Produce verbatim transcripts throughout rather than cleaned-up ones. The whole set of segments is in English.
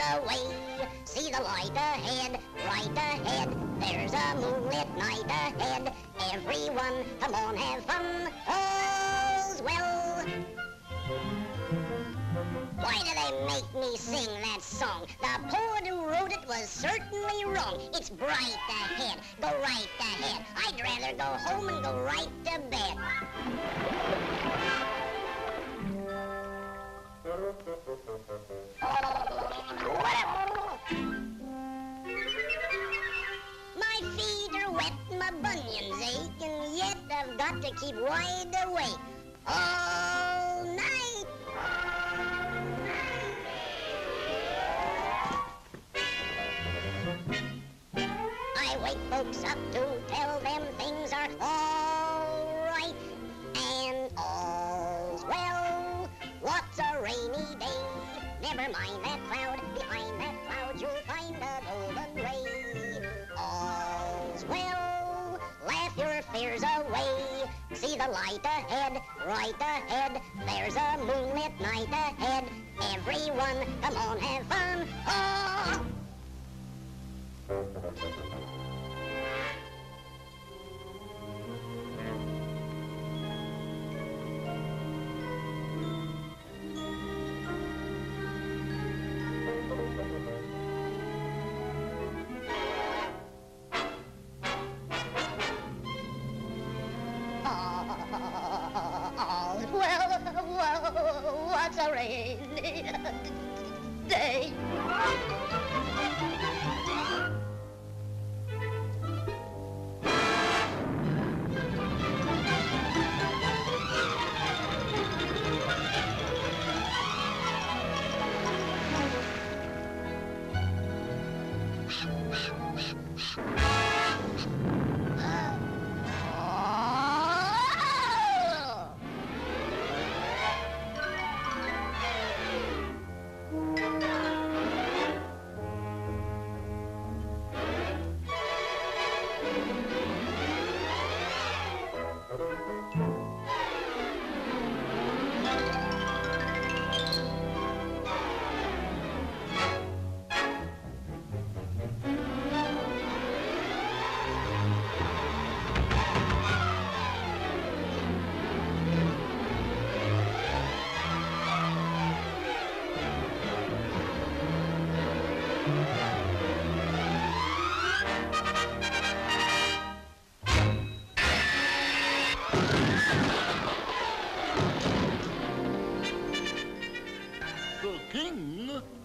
the way, see the light ahead, right ahead, there's a moonlit night ahead. Everyone, come on, have fun, all's well. Why do they make me sing that song? The poet who wrote it was certainly wrong. It's bright ahead, go right ahead. I'd rather go home and go right to bed. My feet are wet, my bunions ache, and yet I've got to keep wide awake all night. I wake folks up to tell them things are all right and all's well. What's a rainy day? Never mind that cloud. Behind that cloud you'll find a golden ray. All's well. Laugh your fears away. See the light ahead, right ahead. There's a moonlit night ahead. Everyone, come on, have fun. Oh!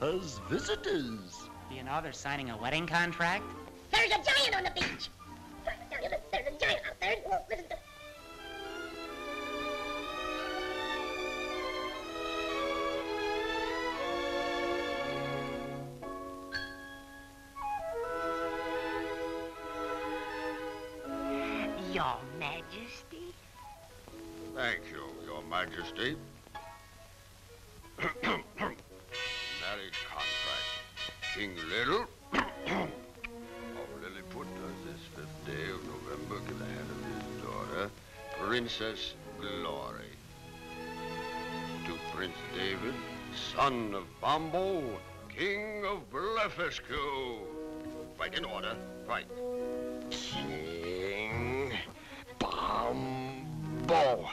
Has visitors. Do you know they're signing a wedding contract? There's a giant on the beach! There's a giant out there! Whoa, listen to... Your Majesty? Thank you, Your Majesty. King Little of Lilliput does this fifth day of November give the hand of his daughter, Princess Glory, to Prince David, son of Bambo, King of Blefuscu. Right in order, right. King Bambo.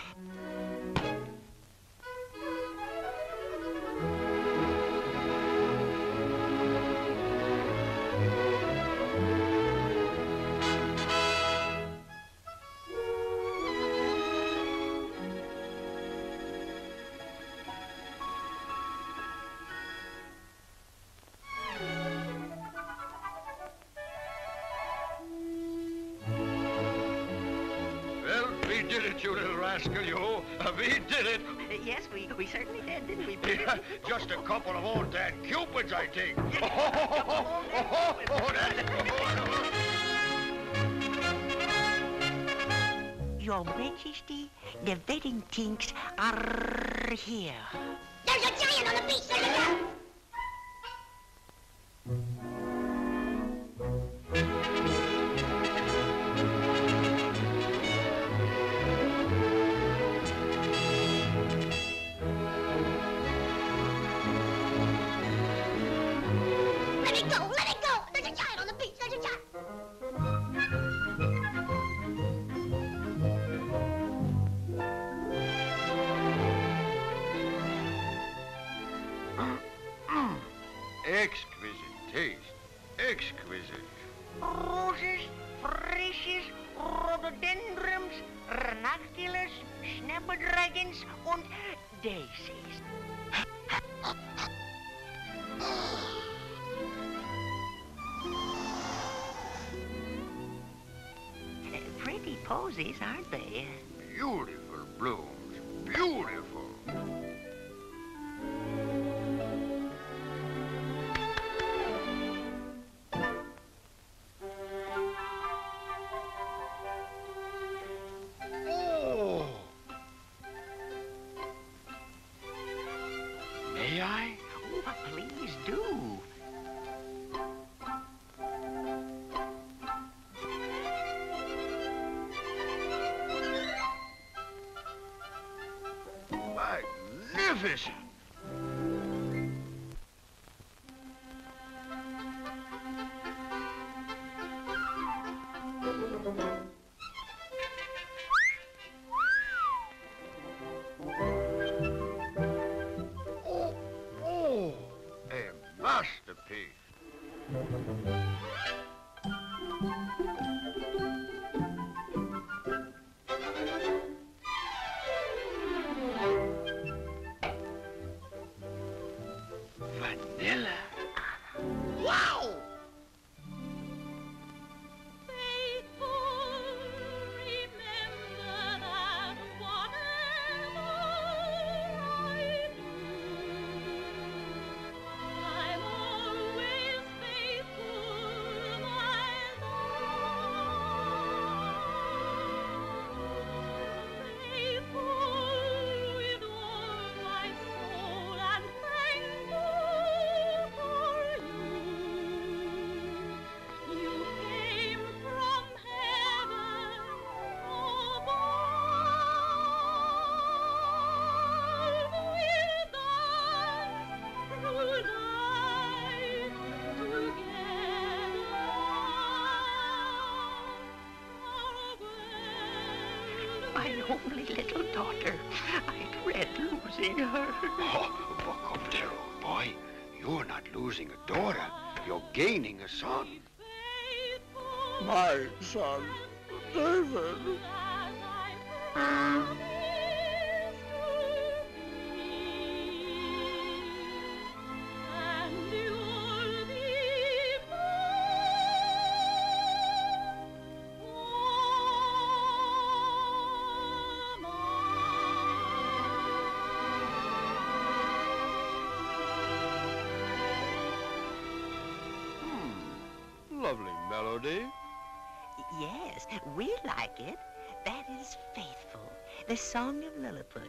Did it, you little rascal, you. Uh, we did it. Uh, yes, we, we certainly did, didn't we? Yeah, just a couple of old Dan Cupids, I think. Your Majesty, the wedding things are here. There's a giant on the beach, there's a giant. Thank you. Exquisite taste. Exquisite. Roses, frisches, rhododendrons, ranunculus, snapdragons und daisies. Pretty posies, aren't they? Beautiful blooms, beautiful. Magnificent! Oh, oh, a masterpiece! My only little daughter. I dread losing her. Oh, vocabulary, boy. You're not losing a daughter. You're gaining a son. My son, David. Lovely melody. Yes, we like it. That is Faithful, the song of Lilliput.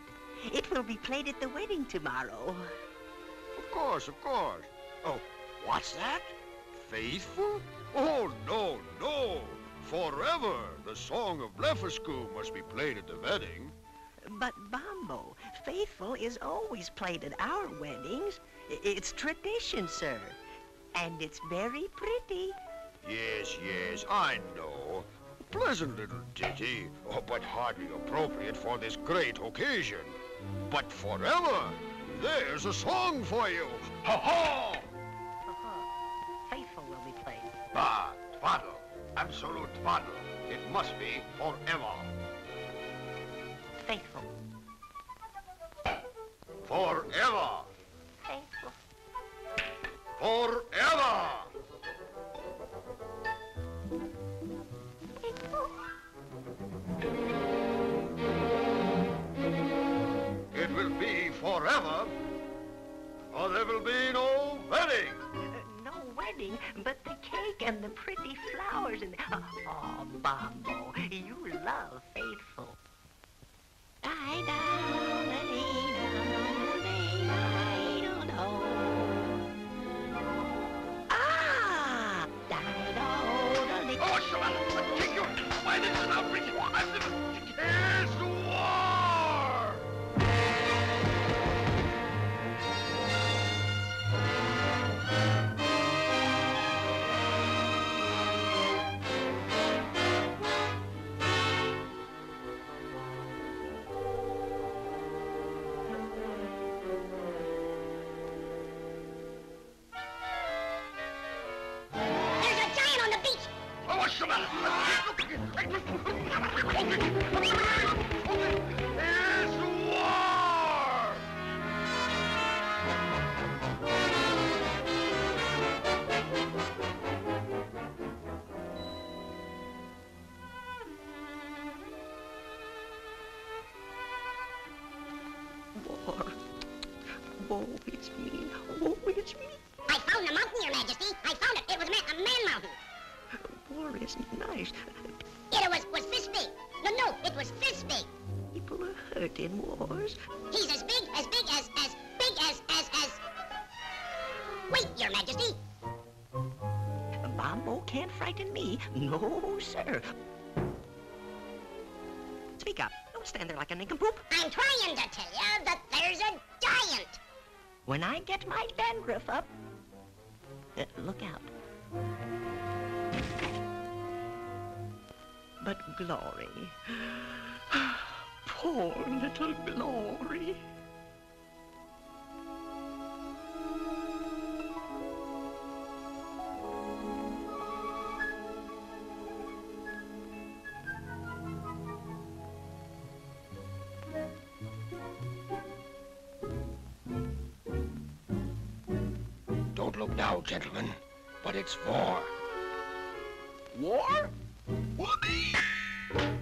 It will be played at the wedding tomorrow. Of course, of course. Oh, what's that? Faithful? Oh, no, no. Forever, the song of Blefuscu must be played at the wedding. But, Bambo, Faithful is always played at our weddings. It's tradition, sir. And it's very pretty. Yes, yes, I know. Pleasant little ditty, oh, but hardly appropriate for this great occasion. But forever, there's a song for you. Ha-ha! Ha-ha. Faithful will be played. Ah, twaddle. Absolute twaddle. It must be forever. Faithful. Forever. Faithful. Forever. It will be forever, or there will be no wedding. Uh, no wedding, but the cake and the pretty flowers and... Oh, Bambo, you love Faithful. I down and eat down and eat, I don't know. Ah! I don't know. Oh, Shalala, kick your... Why this is outrageous? I've never... Here's the war! Glory. Poor little Glory. Don't look now, gentlemen, but it's war. War? Whoopee! War.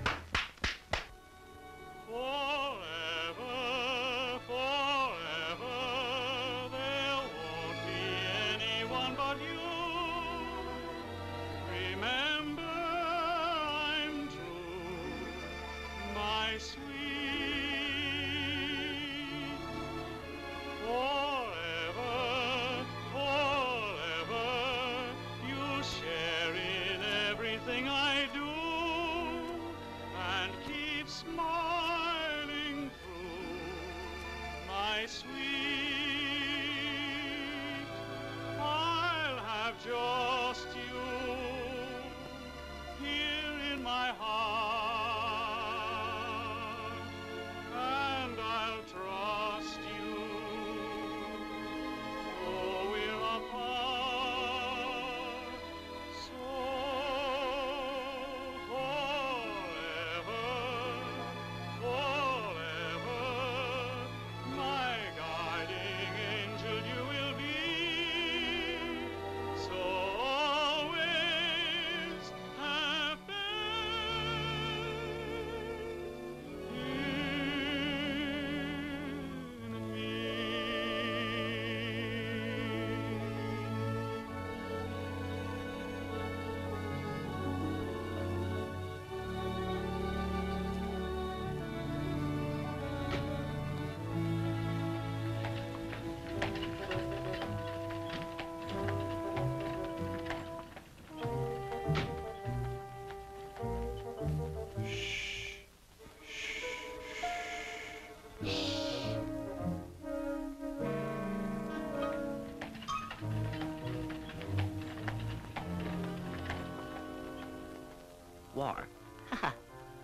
Haha.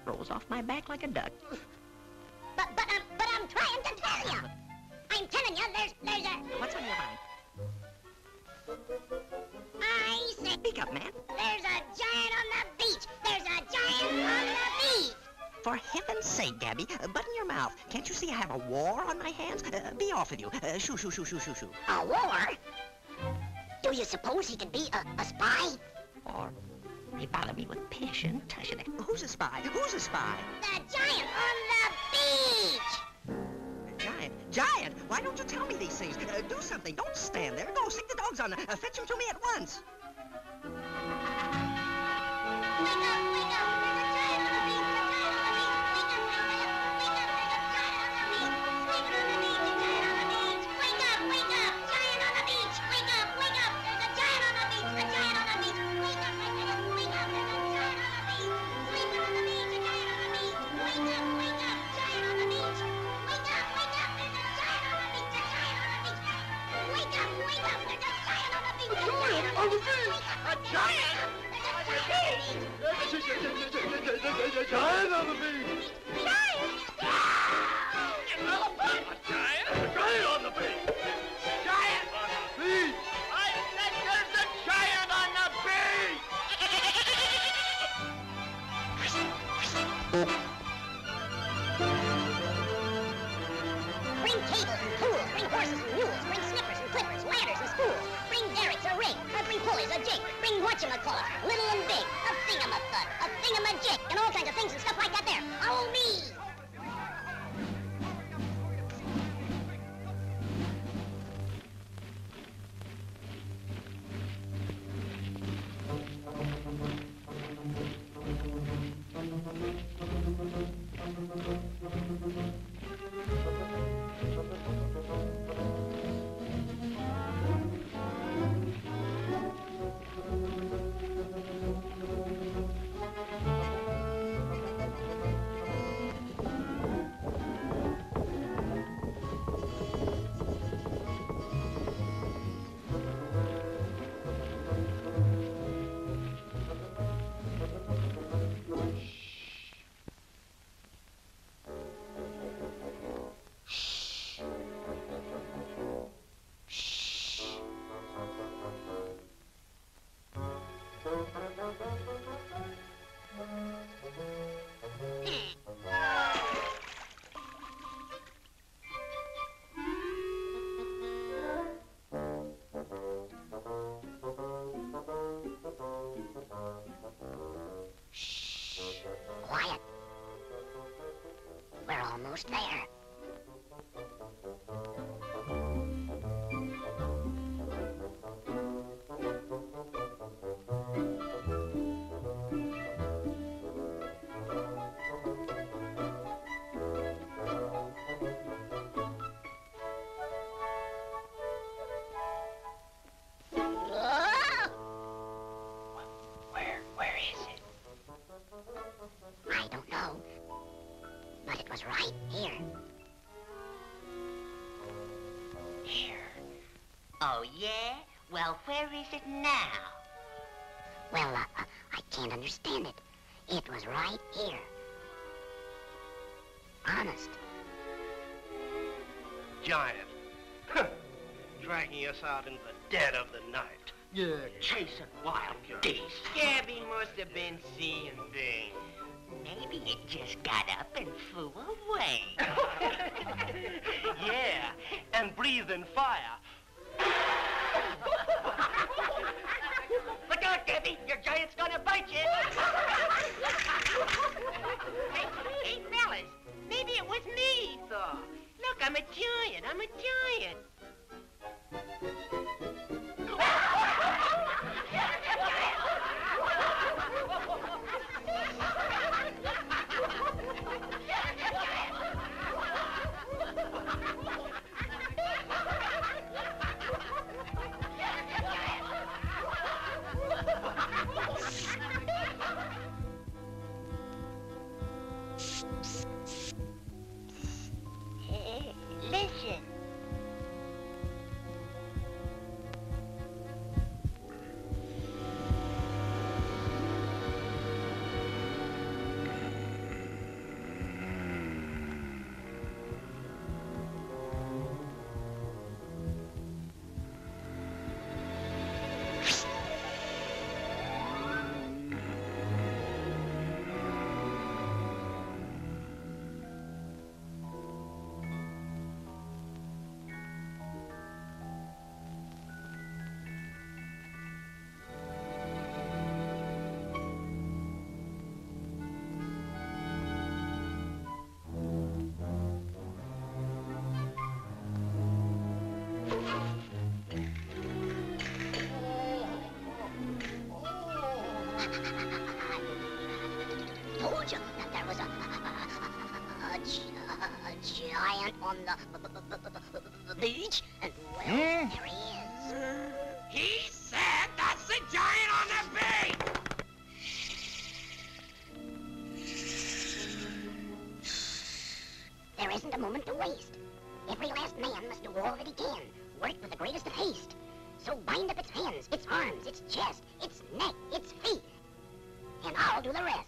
Rolls off my back like a duck. But, but, um, but I'm trying to tell you. I'm telling you, there's, there's a... What's on your mind? I say... Speak up, man. There's a giant on the beach. There's a giant on the beach. For heaven's sake, Gabby, uh, button your mouth. Can't you see I have a war on my hands? Uh, be off with you. Uh, shoo, shoo, shoo, shoo, shoo, shoo. A war? Do you suppose he could be a, a spy? Or... They bother me with passion, touching it. Who's a spy? Who's a spy? The giant on the beach! The giant? Giant? Why don't you tell me these things? Uh, do something. Don't stand there. Go, stick the dogs on. Uh, fetch them to me at once. Wake up, wake up. There's a giant on the beach. The giant on the beach. Wake up, wake up. Wake up. There's a giant on the beach. Giant on the beach. The giant on the beach. Wake up, wake up. Giant on the beach. Wake up, wake up. There's a giant on the beach. The giant on the beach. Wake up, wake up. A giant! A giant! A giant on the beach! Giant! A giant on the beach! Giant on the beach! I said there's a giant on the beach! Bring cables and tools, bring horses and mules, bring snippers and clippers, ladders and spools, bring derricks, a rig, a bring pulleys, a jig, bring whatchamacallit, little and big, a thingamathud, a thingamajig, and all kinds of things and stuff like that there. Oh, me! Out in the dead of the night. Yeah, chasing wild geese. Gabby must have been seeing things. Maybe it just got up and flew away. Yeah, and breathing fire. Look out, Gabby! Your giant's gonna bite you! Hey, hey, fellas, maybe it was me, Thor. Look, I'm a giant, I'm a giant. On the beach, and well, hmm? There he is. He said that's the giant on the beach! There isn't a moment to waste. Every last man must do all that he can, work with the greatest of haste. So bind up its hands, its arms, its chest, its neck, its feet, and I'll do the rest.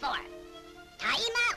before. Tie him up!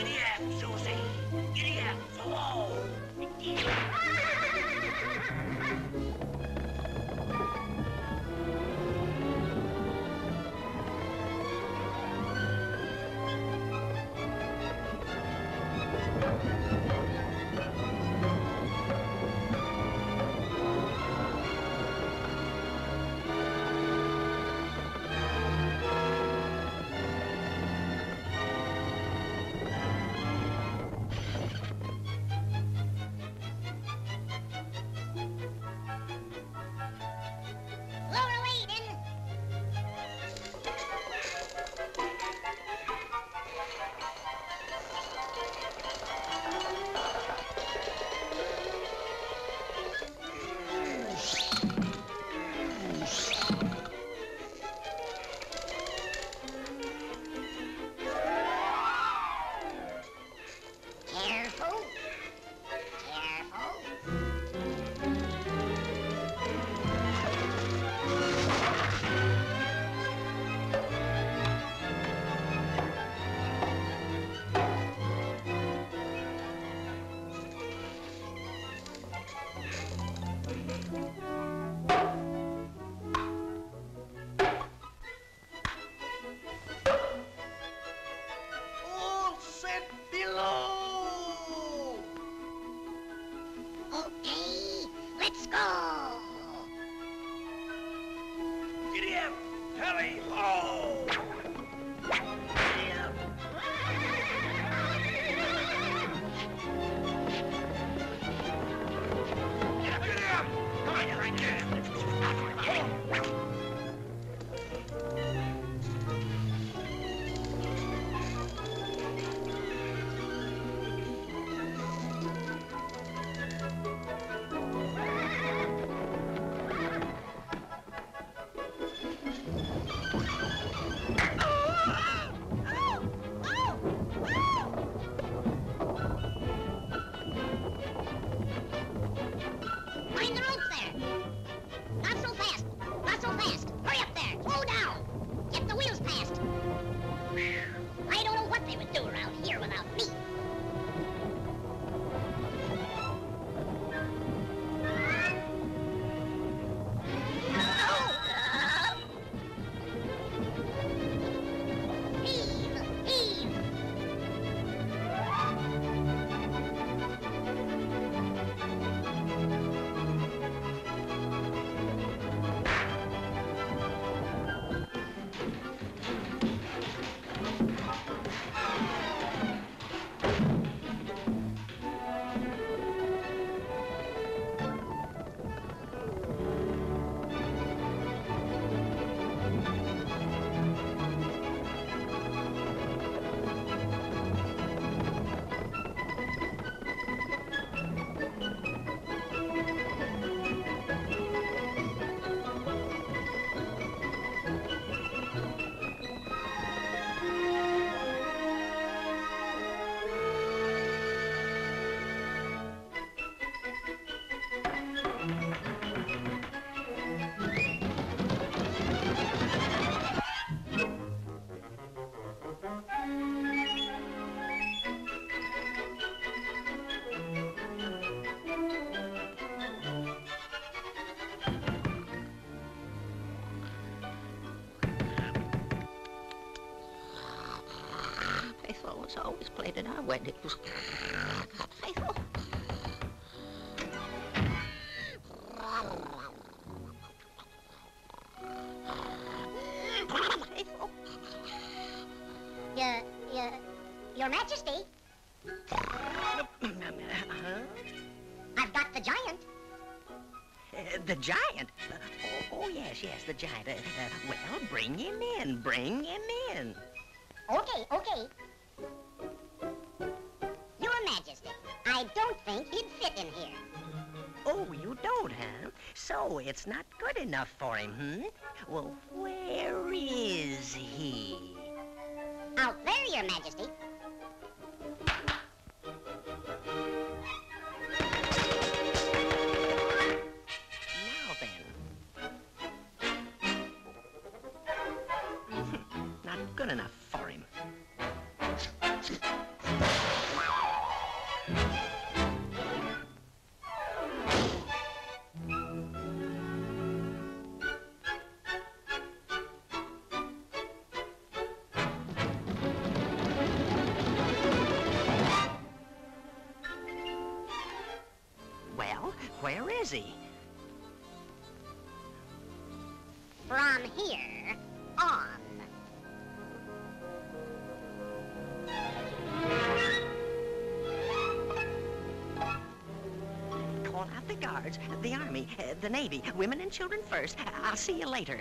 Giddy up, Susie! Giddy up, Susie! was always played at our wedding. It was Faithful. Faithful. Your, your, your Majesty. I've got the giant. Uh, the giant? Uh, oh, oh, yes, yes, the giant. Uh, uh, well, bring him in, bring him in. Okay, okay. Your Majesty, I don't think he'd fit in here. Oh, you don't, huh? So it's not good enough for him, hmm? Well, where is he? Out there, Your Majesty. Good enough for him. Well, where is he? From here on. The guards, the army, uh, the navy, women and children first. I'll see you later.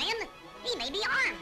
Man, he may be armed.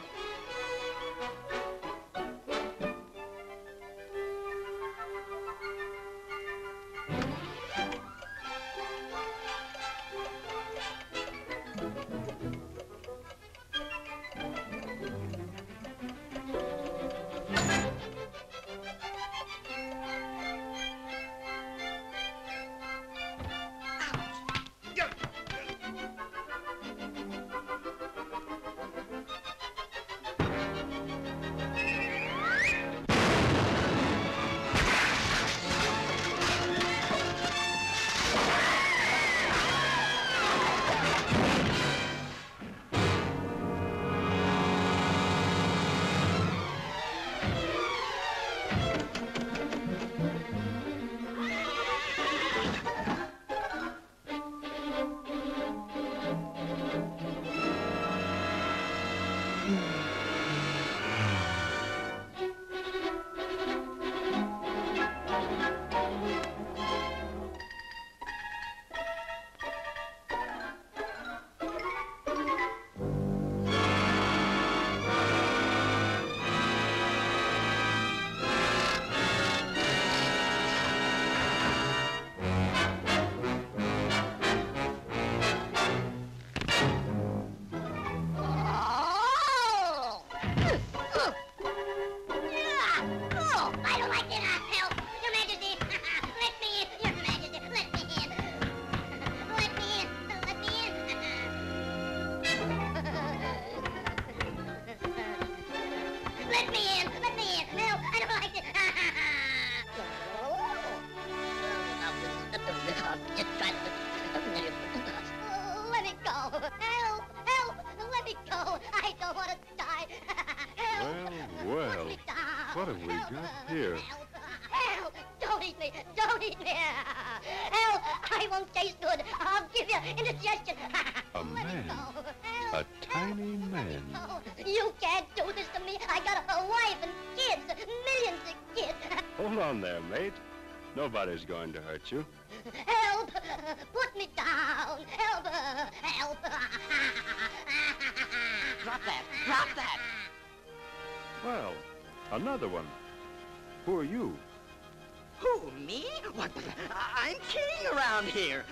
Let me go. Help, help, let me go. I don't want to die. Help. Well, well, what have we got help. Here? Help. Help, don't eat me, don't eat me. Help, I won't taste good. I'll give you indigestion. A let man, a tiny help. Man. You can't do this to me. I got a wife and kids, millions of kids. Hold on there, mate. Nobody's going to hurt you. Help! Put me down! Help! Help! Drop that! Drop that! Well, another one. Who are you? Who, me? What? I'm king around here.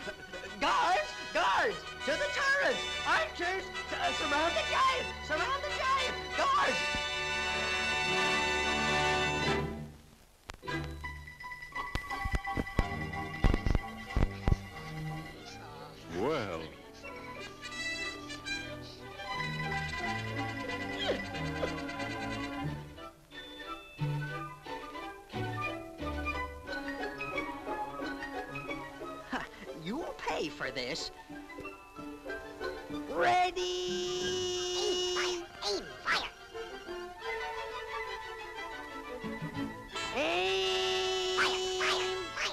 Guards, guards, to the turrets! Archers, uh, surround the giant! Surround the giant! Guards! Well. You'll pay for this. Ready? Aim, fire, aim, fire.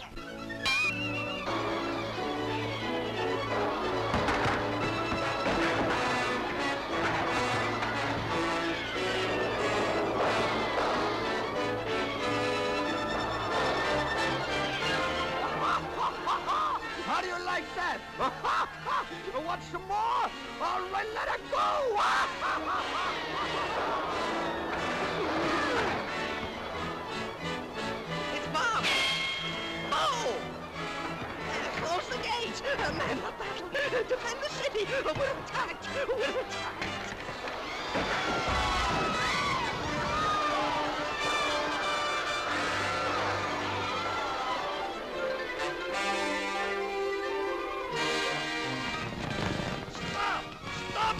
Want some more? All right, let it go! It's Bob! Oh! Close the gates! Man the battle! Defend the city! We're attacked! We're attacked!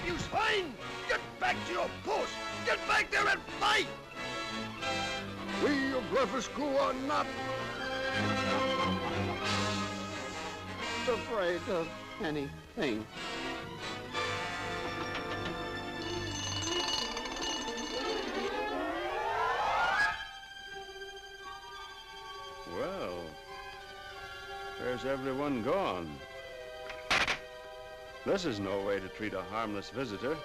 You swine! Get back to your post! Get back there and fight! We of Blefuscu are not afraid of anything. Well, where's everyone gone? This is no way to treat a harmless visitor.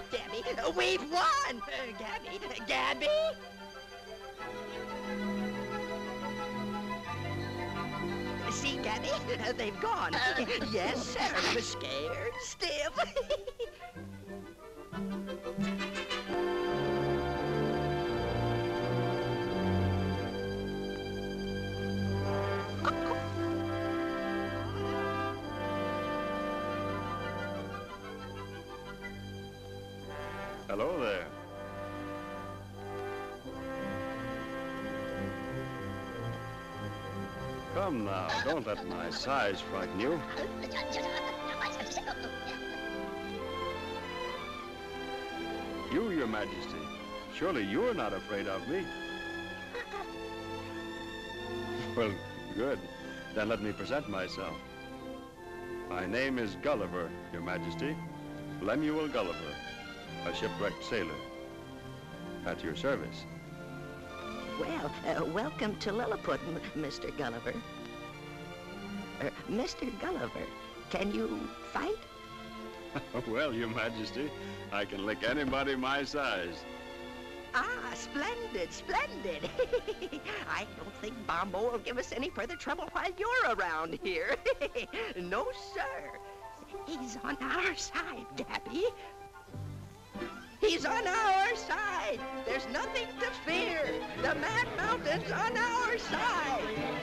Look, Gabby, we've won! Uh, Gabby, Gabby! See, Gabby, uh, they've gone. Uh, yes, Sarah was scared, stiff. Hello there. Come now, don't let my size frighten you. You, Your Majesty, surely you're not afraid of me. Well, good. Then let me present myself. My name is Gulliver, Your Majesty. Lemuel Gulliver. A shipwrecked sailor. At your service. Well, uh, welcome to Lilliput, Mister Gulliver. Uh, Mister Gulliver, can you fight? Well, Your Majesty, I can lick anybody my size. Ah, splendid, splendid. I don't think Bambo will give us any further trouble while you're around here. No, sir. He's on our side, Gabby. He's on our side. There's nothing to fear. The Mad Mountain's on our side.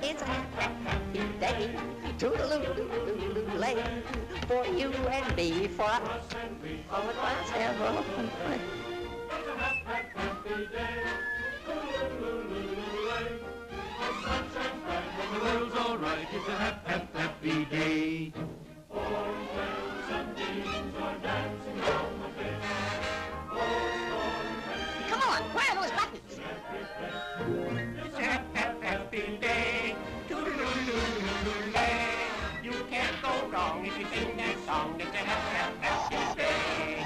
It's a play, toodaloo play, for you and me, for us and me, for us and me. It's a happy day, toodaloo, the sunshine bright and the world's all right. It's a happy, happy day. Come on, where are those buttons? It's a happy day. You can't go wrong if you sing that song. It's a happy day.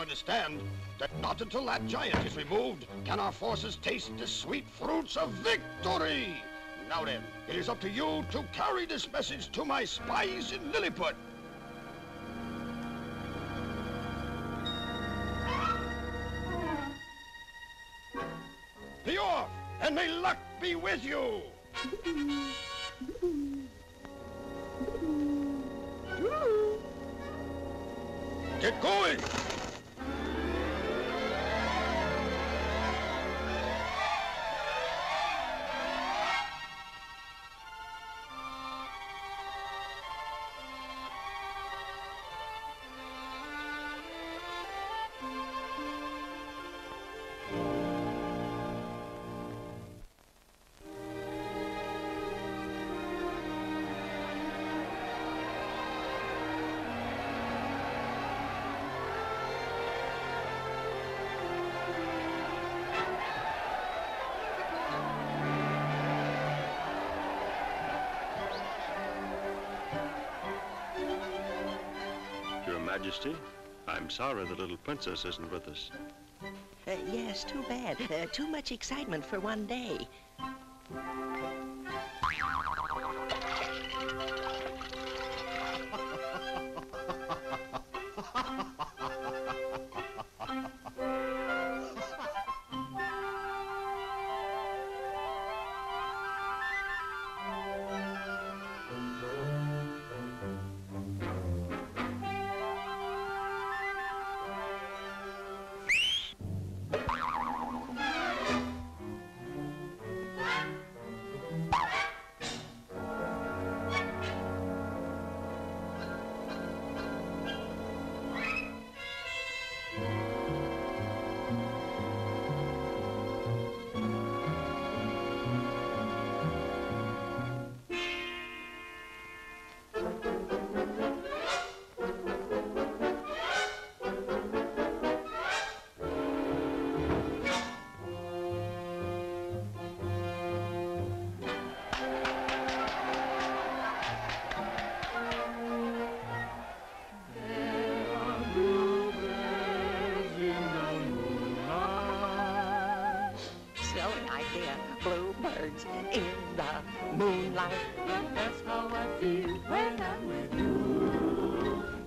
Understand that not until that giant is removed can our forces taste the sweet fruits of victory. Now then, it is up to you to carry this message to my spies in Lilliput. Be off, and may luck be with you. Get going. Majesty, I'm sorry the little princess isn't with us. Uh, yes, too bad. Uh, too much excitement for one day. life. And that's how I feel when I'm with you.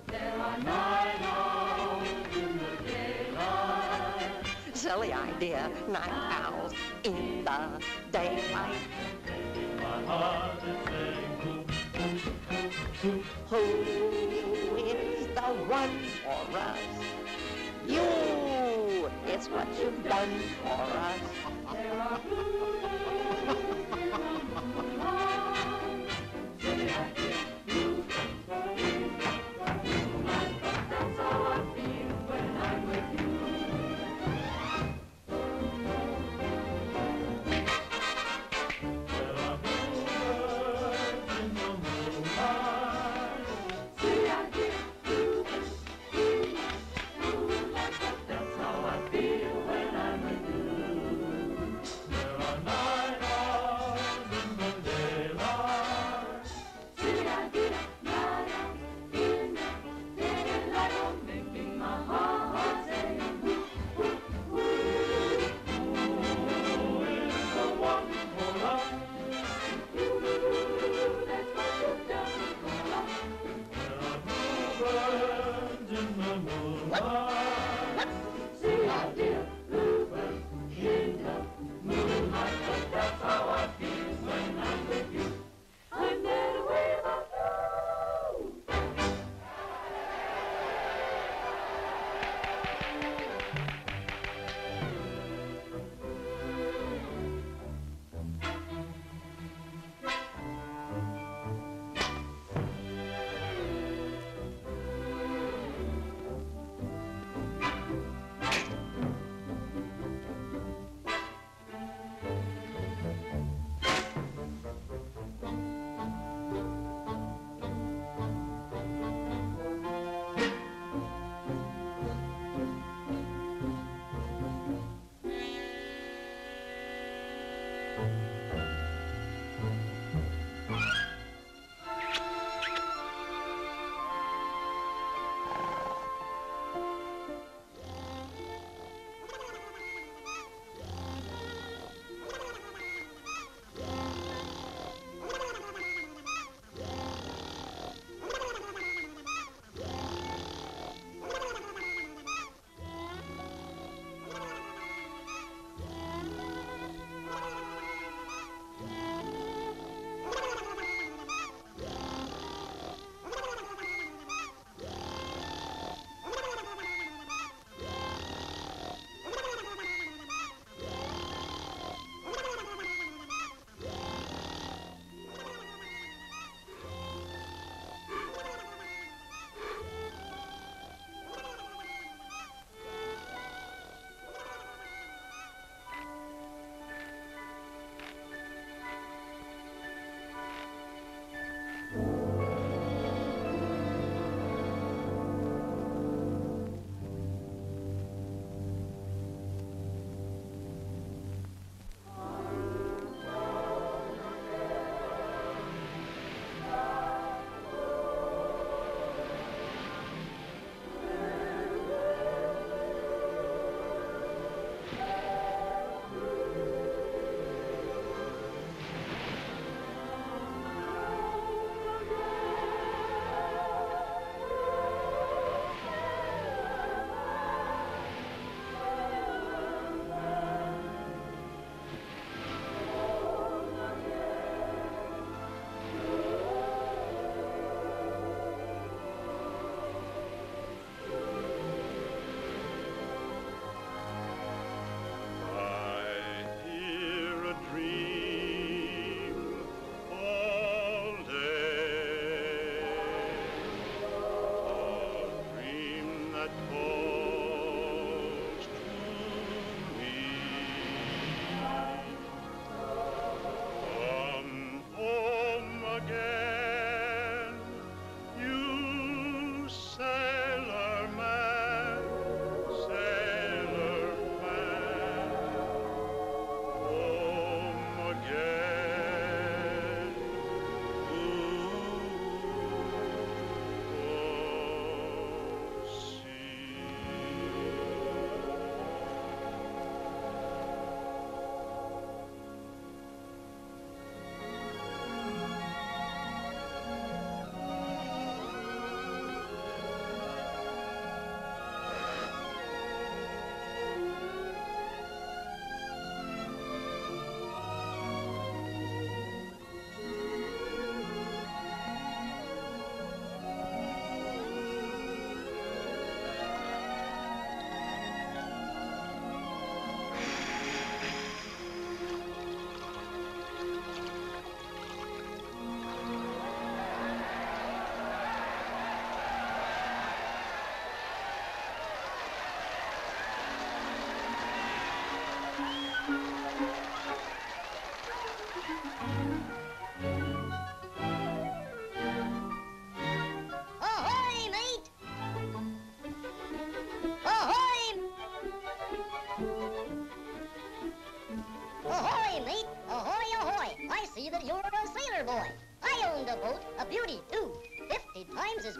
There are nine owls in the daylight. Silly idea, nine owls in the daylight. Taking my heart and saying, who, who, who is the one for us? You! It's what you've done for us. There are Nine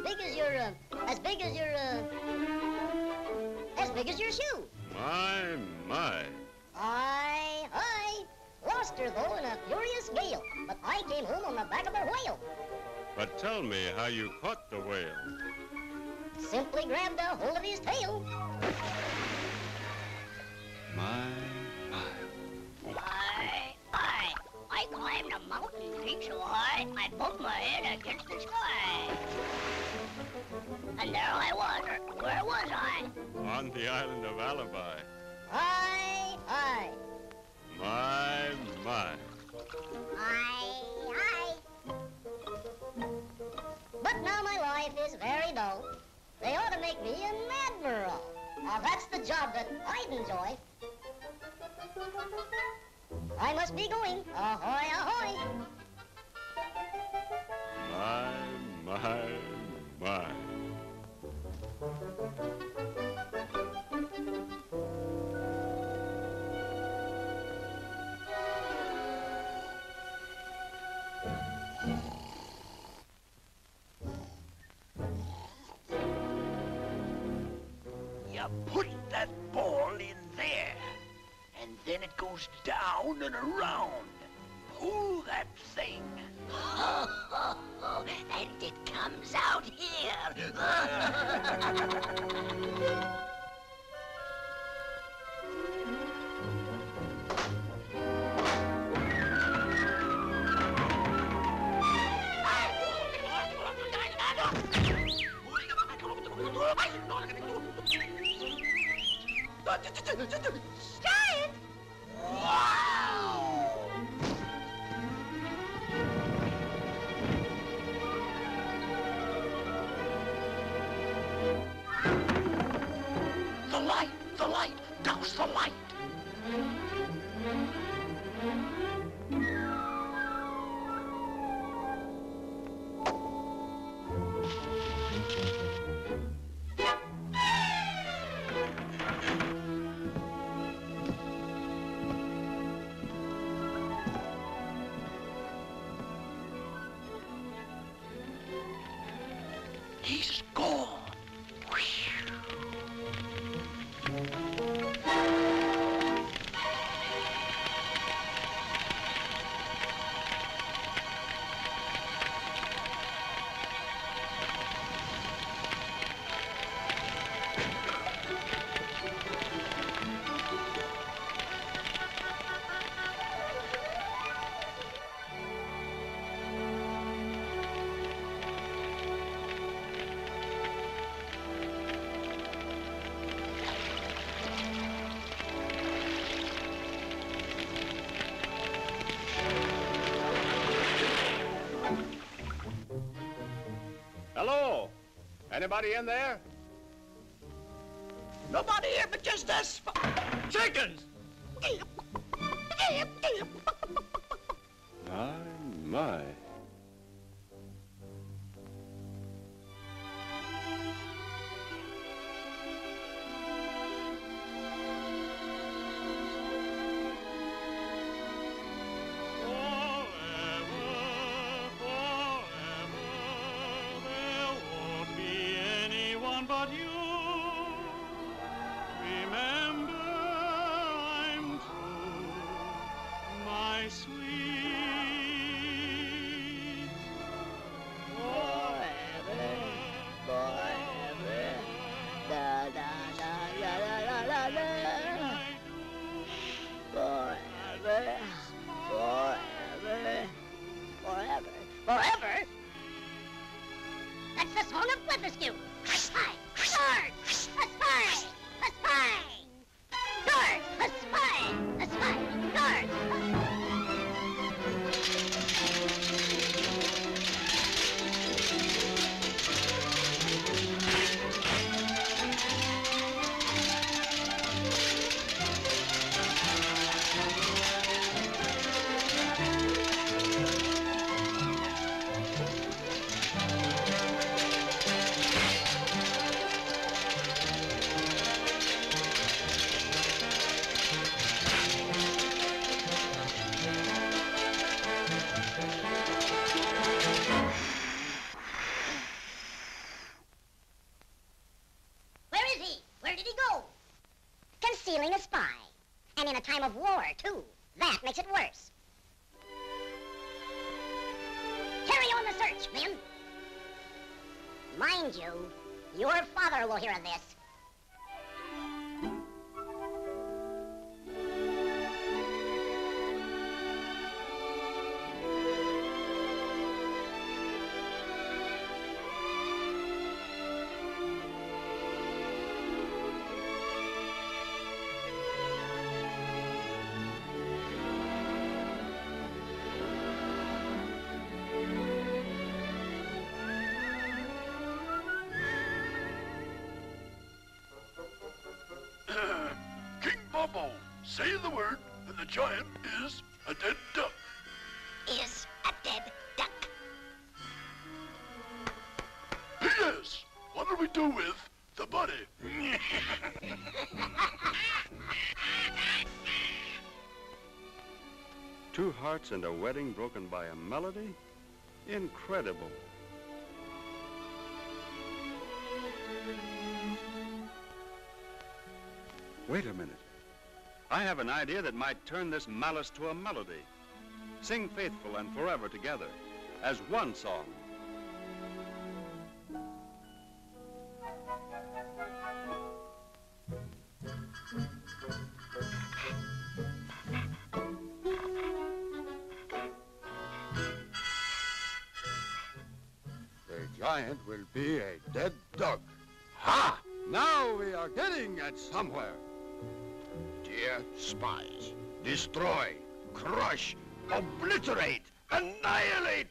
big as your, uh, as big as your, uh, as big as your shoe. My, my. Aye, aye. Lost her, though, in a furious gale, but I came home on the back of a whale. But tell me how you caught the whale. Simply grabbed a hold of his tail. My, my. My, my. I climbed a mountain peak so high, I bumped my head against the sky. And there I was. Where was I? On the island of Alibi. Aye, aye. My, my. Aye, aye. But now my life is very dull. They ought to make me an admiral. Now that's the job that I'd enjoy. I must be going. Ahoy, ahoy. My, my, my. You put that ball in there, and then it goes down and around. Pull that thing. Ho, ho, ho. And it comes out here. Giant! Wow! The light! The light! Douse the light! Anybody in there? Nobody here but just us chickens! My, my. Where did he go? Concealing a spy. And in a time of war, too. That makes it worse. Carry on the search, men. Mind you, your father will hear of this. Say the word, and the giant is a dead duck. Is a dead duck. P S What do we do with the body? Two hearts and a wedding broken by a melody? Incredible. Wait a minute. I have an idea that might turn this malice to a melody. Sing Faithful and Forever together as one song. The giant will be a dead duck. Ha! Now we are getting at somewhere. Dear spies, destroy, crush, obliterate, annihilate.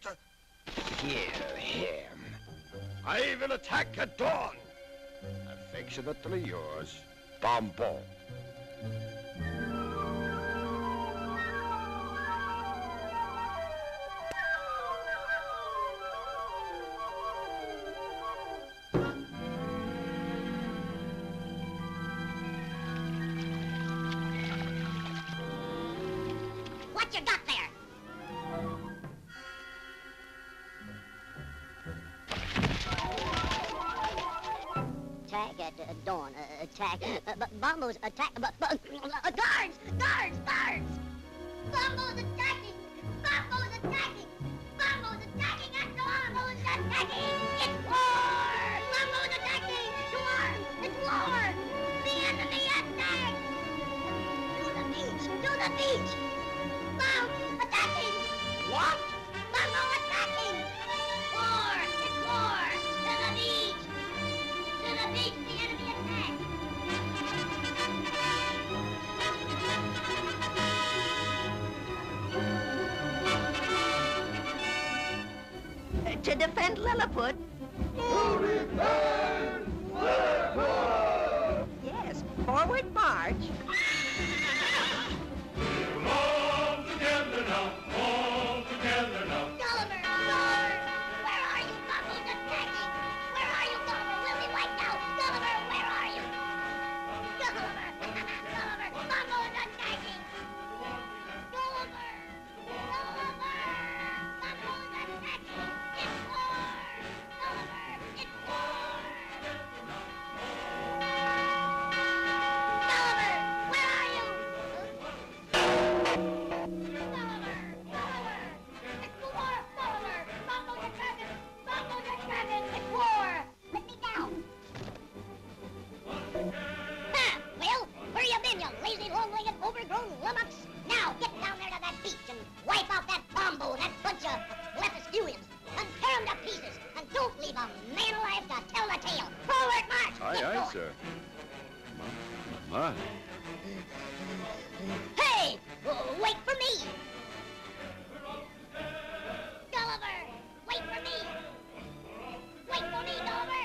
Hear him. I will attack at dawn. Affectionately yours, Bambo. What you got there? Attack at uh, dawn. Uh, attack. Uh, Bambo's attack. Uh, uh, guards! Guards! Guards! Bambo's attacking! Bambo's attacking! Bambo's attacking at dawn! Bambo's attacking! It's war! Bambo's attacking! To arms! It's war! The enemy attacks! To the beach! To the beach! Bambo attacking! What? Bambo attacking! War! It's war! To the beach! To the beach, the enemy attacks! Uh, to defend Lilliput. Glory and Forever! Yes, forward march. Now get down there to that beach and wipe out that Bambo, that bunch of Blefuscuians, and tear them to pieces, and don't leave a man alive to tell the tale. Forward march! Aye, get aye, going. Sir. My, my. Hey, wait for me! Gulliver, wait for me! Wait for me, Gulliver!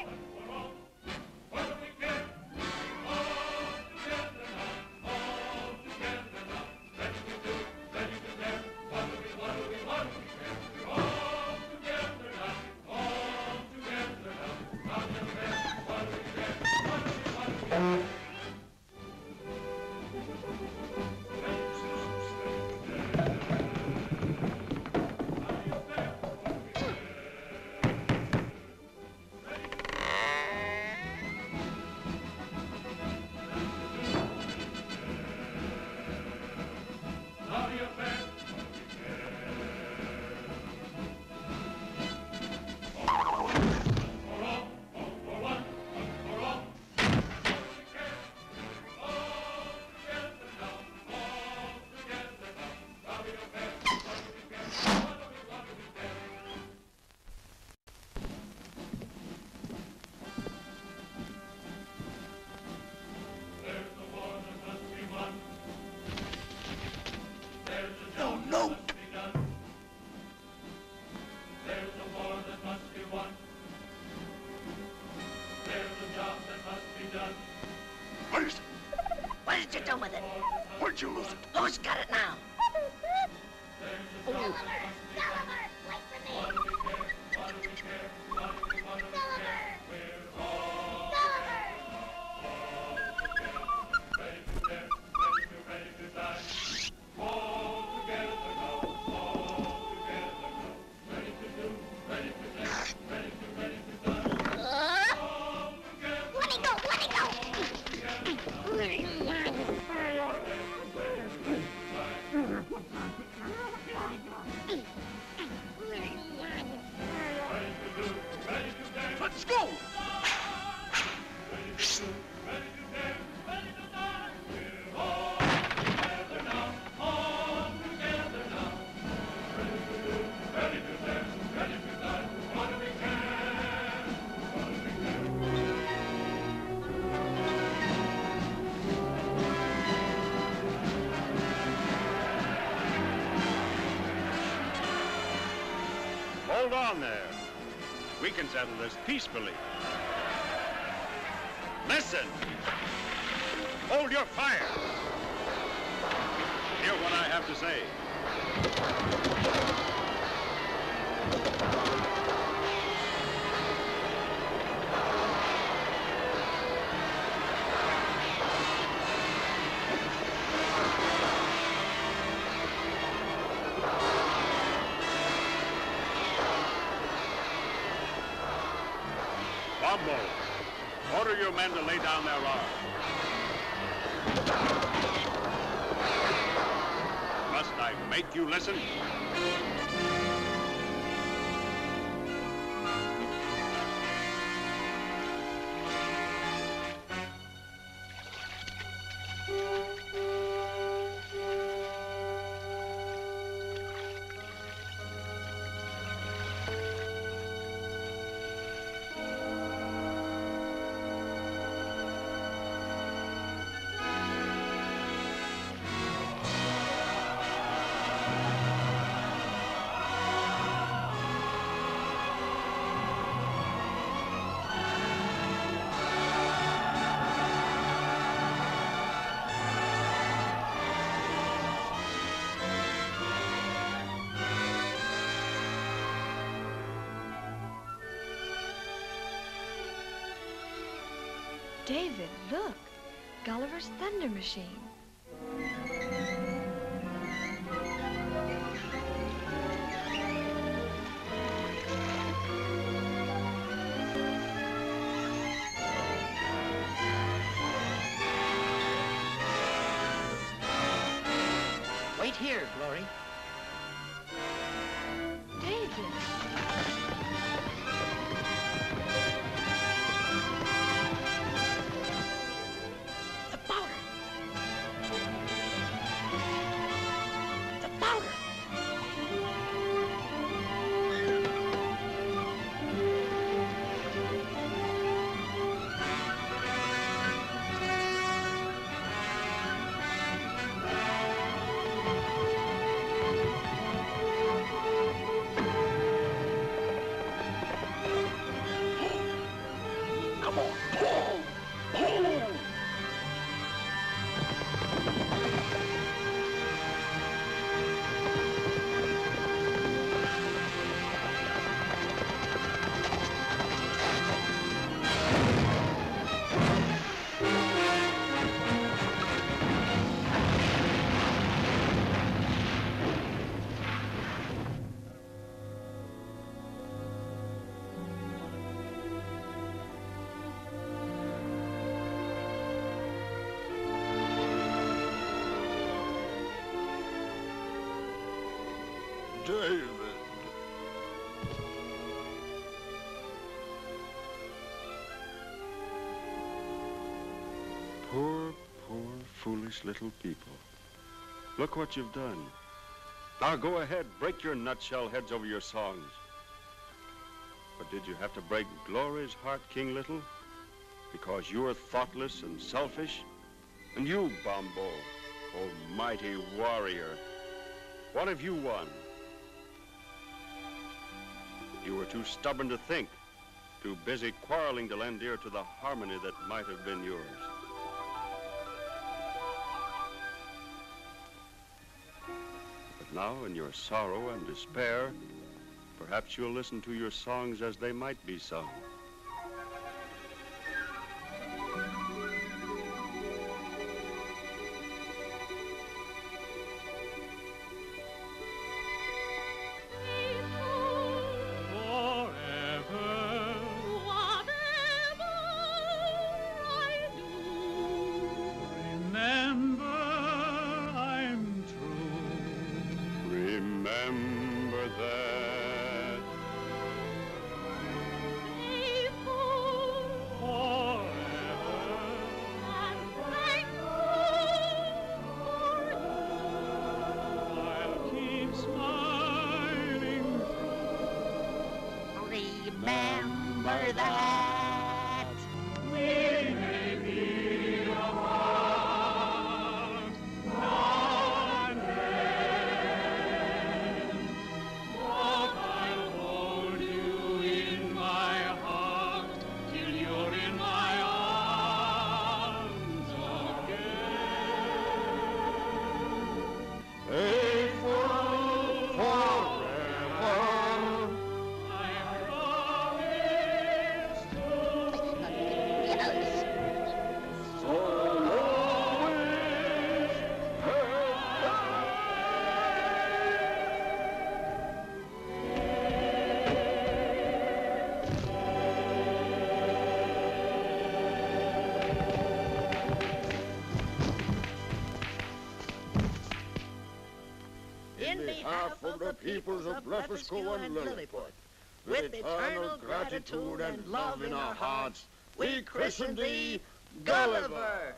get you done with it. Where'd you lose it? Who's got it now? Gulliver! Gulliver! Wait for me! Gulliver! Hold on there. We can settle this peacefully. Listen. Hold your fire. Hear what I have to say. Bambo, order your men to lay down their arms. Must I make you listen? David, look, Gulliver's Thunder Machine. Wait here, Glory. David! David. Poor, poor, foolish little people. Look what you've done. Now go ahead, break your nutshell heads over your songs. But did you have to break Glory's heart, King Little? Because you're thoughtless and selfish? And you, Bambo, oh mighty warrior, what have you won? You were too stubborn to think, too busy quarreling to lend ear to the harmony that might have been yours. Now, in your sorrow and despair, perhaps you'll listen to your songs as they might be sung. Peoples of Blefuscu and Lilliput, with eternal gratitude and love in our hearts, we christen thee Gulliver!